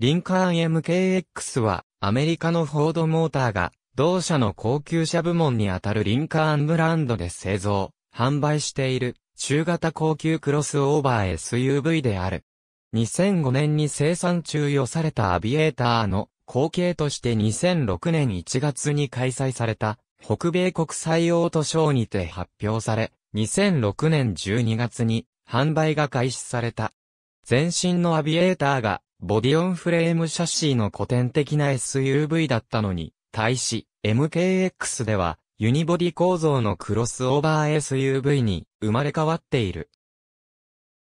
リンカーン MKX はアメリカのフォードモーターが同社の高級車部門にあたるリンカーンブランドで製造、販売している中型高級クロスオーバー SUV である。2005年に生産中予されたアビエーターの後継として2006年1月に開催された北米国際オートショーにて発表され、2006年12月に販売が開始された。前身のアビエーターがボディオンフレームシャシーの古典的な SUV だったのに、対し MKX ではユニボディ構造のクロスオーバー SUV に生まれ変わっている。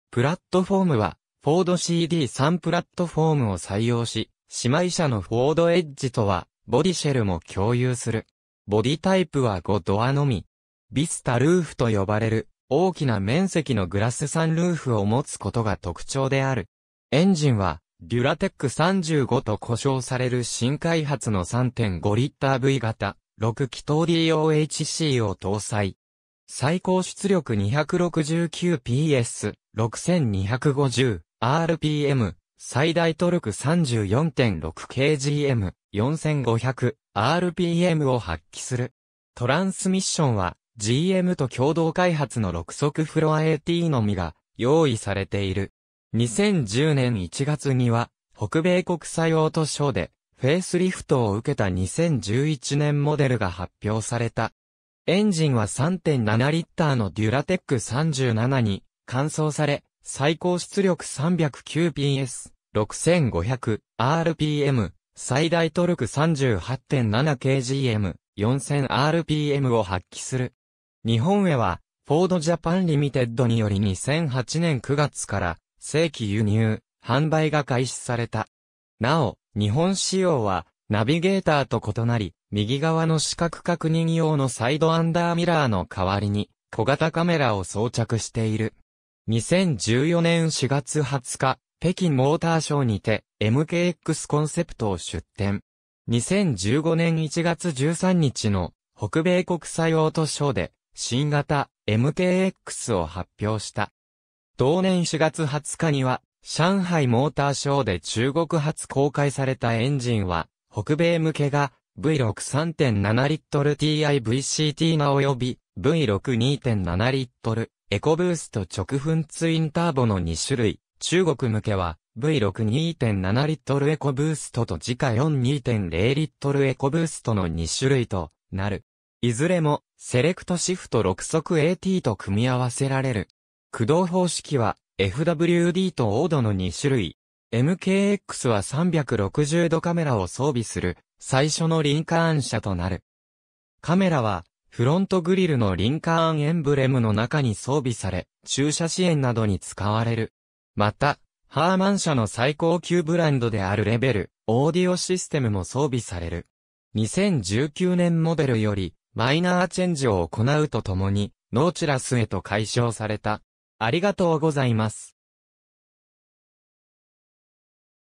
プラットフォームはフォード CD3 プラットフォームを採用し、姉妹車のフォードエッジとはボディシェルも共有する。ボディタイプは5ドアのみ。Vista Roofと呼ばれる大きな面積のグラスサンルーフを持つことが特徴である。エンジンはデュラテック35と呼称される新開発の 3.5 リッター V 型6気筒 DOHC を搭載。最高出力 269PS、6250RPM、最大トルク 34.6kgm、4500RPM を発揮する。トランスミッションは GM と共同開発の6速フロア AT のみが用意されている。2010年1月には、北米国際オートショーで、フェイスリフトを受けた2011年モデルが発表された。エンジンは 3.7 リッターのデュラテック37に、換装され、最高出力 309PS、6500RPM、最大トルク 38.7kgm、4000RPM を発揮する。日本へは、フォードジャパンリミテッドにより2008年9月から、正規輸入、販売が開始された。なお、日本仕様は、ナビゲーターと異なり、右側の視覚確認用のサイドアンダーミラーの代わりに、小型カメラを装着している。2014年4月20日、北京モーターショーにて、MKX コンセプトを出展。2015年1月13日の、北米国際オートショーで、新型 MKX を発表した。同年4月20日には、上海モーターショーで中国初公開されたエンジンは、北米向けが V6 3.7 リットル TIVCT な及び V6 2.7 リットルエコブースト直噴ツインターボの2種類、中国向けは V6 2.7 リットルエコブーストと時価 4.2.0 リットルエコブーストの2種類となる。いずれもセレクトシフト6速 AT と組み合わせられる。駆動方式は FWD とオードの2種類。MKX は360度カメラを装備する最初のリンカーン車となる。カメラはフロントグリルのリンカーンエンブレムの中に装備され、駐車支援などに使われる。また、ハーマン社の最高級ブランドであるレベル、オーディオシステムも装備される。2019年モデルよりマイナーチェンジを行うとともに、ノーチラスへと改称された。ありがとうございます。